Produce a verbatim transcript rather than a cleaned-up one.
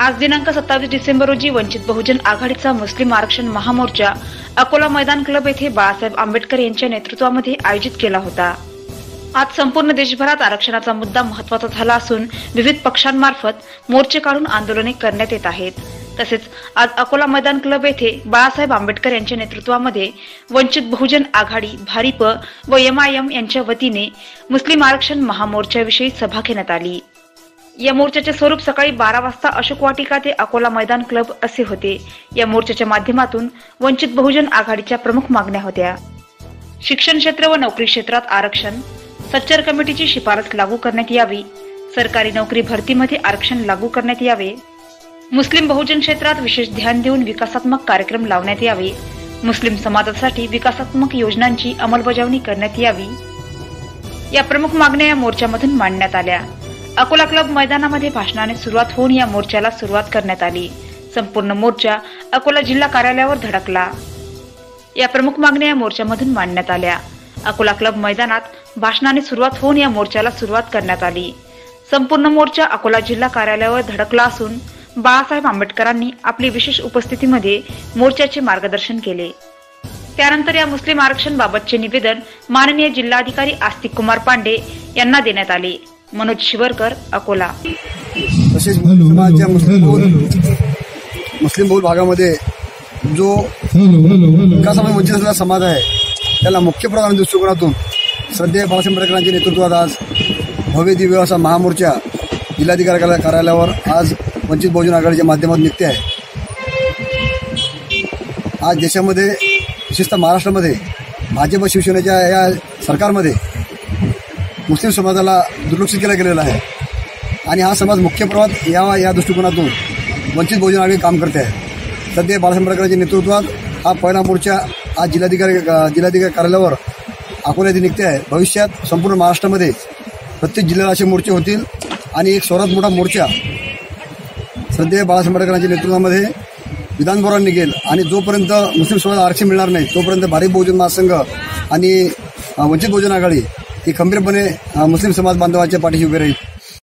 आज दिनांक सत्तावीस डिसेंबर रोजी वंचित बहुजन आघाडीचा मुस्लिम आरक्षण महामोर्चा अकोला मैदान क्लब येथे बाळासाहेब आंबेडकर यांच्या नेतृत्वामध्ये आयोजित केला होता। आज संपूर्ण देशभरात आरक्षणाचा मुद्दा महत्त्वाचा झाला असून विविध पक्षांमार्फत मोर्चे काढून आंदोलने करण्यात येत आहेत। तसेच आज अकोला मैदान क्लब येथे बाळासाहेब आंबेडकर यांच्या नेतृत्वामध्ये वंचित बहुजन आघाडी, भारिप व एम आय एम यांच्या वतीने मुस्लिम आरक्षण महामोर्चाविषयी सभा घेण्यात आली। या मोर्चाचे स्वरूप सकाळी बारा वाजता अशोक वाटिका ते अकोला मैदान क्लब असे होते। या मोर्चाच्या माध्यमातून वंचित बहुजन आघाडीच्या प्रमुख मागण्या होत्या: शिक्षण क्षेत्र व नोकरी क्षेत्रात आरक्षण, सच्चर कमिटीची शिफारस लागू करण्यात यावी, सरकारी नोकरी भरतीमध्ये आरक्षण लागू करण्यात यावे, मुस्लिम बहुजन क्षेत्रात विशेष ध्यान देऊन विकासात्मक कार्यक्रम लावण्यात यावे, मुस्लिम समाजासाठी विकासात्मक योजनांची अंमलबजावणी करण्यात यावी। या प्रमुख मागण्या या मोर्चामधून मांडण्यात आल्या। अकोला क्लब मैदानामध्ये भाषणाने सुरुवात होऊन या मोर्चाला सुरुवात करण्यात आली। संपूर्ण मोर्चा अकोला जिल्हा कार्यालयावर धडकला। या प्रमुख मागण्या या मोर्चामधून मांडण्यात आल्या। अकोला क्लब मैदानात भाषणाने सुरुवात होऊन या मोर्चाला सुरुवात करण्यात आली। संपूर्ण मोर्चा अकोला जिल्हा कार्यालयावर धडकला असून बाळासाहेब आंबेडकरांनी आपली विशेष उपस्थितीमध्ये मोर्चाचे मार्गदर्शन केले। त्यानंतर या मुस्लिम आरक्षण बाबतचे निवेदन माननीय जिल्हाधिकारी आस्तिक कुमार पांडे यांना देण्यात आले। मनोज शिवरकर, अकोला। तसेच समाजाच्या मुस्लिम बहुल भागामध्ये जो विकासामध्ये वंचित असलेला समाज आहे त्याला मुख्य प्रधान दृष्टिकोनातून सध्या बाळासाहेब आंबेडकरांच्या नेतृत्वात आज भव्य दिव्य असा महामोर्चा जिल्हाधिकारी कार्यालयावर आज वंचित बहुजन आघाडीच्या माध्यमातून निघते आहे। आज देशामध्ये विशेषतः महाराष्ट्रामध्ये भाजप शिवसेनेच्या या सरकारमध्ये मुस्लिम समाजाला दुर्लक्षित केलं गेलेलं आहे आणि हा समाज मुख्य प्रवाहात या या दृष्टिकोनातून वंचित बहुजन आघाडी काम करते आहे। सध्या बाळासाहेब आंबेडकरांच्या नेतृत्वात हा पहिला मोर्चा आज जिल्हाधिकारी जिल्हाधिकारी कार्यालयावर अकोला येथे निघते आहे। भविष्यात संपूर्ण महाराष्ट्रामध्ये प्रत्येक जिल्ह्याला असे मोर्चे होतील आणि एक सर्वात मोठा मोर्चा सध्या बाळासाहेब आंबेडकरांच्या नेतृत्वामध्ये विधानभवनात निघेल आणि जोपर्यंत मुस्लिम समाजाला आरक्षण मिळणार नाही तोपर्यंत भारिप बहुजन महासंघ आणि वंचित बहुजन आघाडी ही खंबीरपणे मुस्लिम समाज बांधवाच्या पाठीशी उभे राहील।